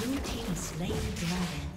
Blue team has slain the dragon.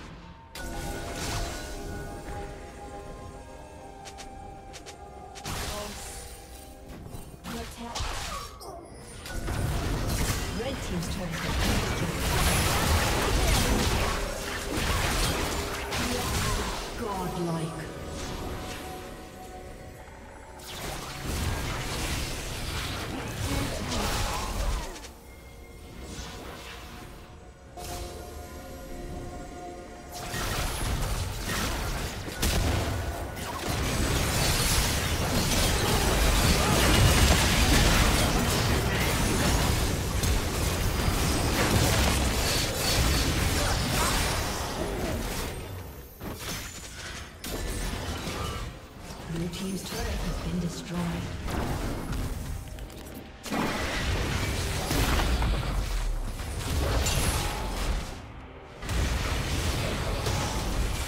Red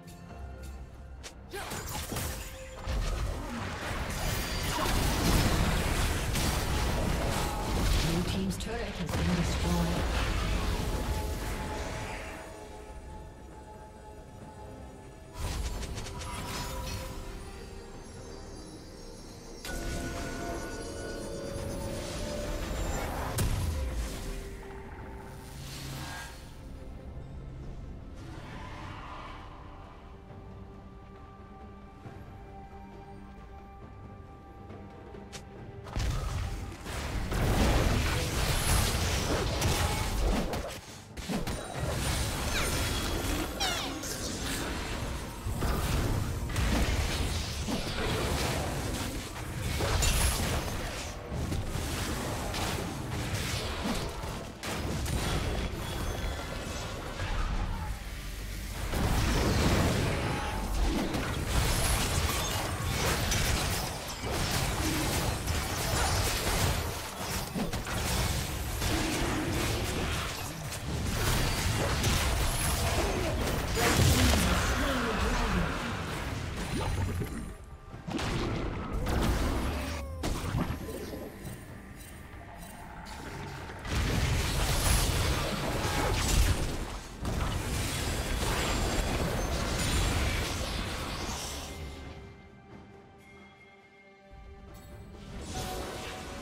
Blue team's turret has been destroyed.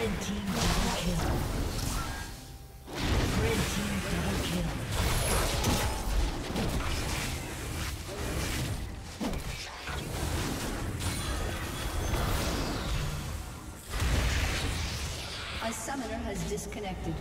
A summoner has disconnected.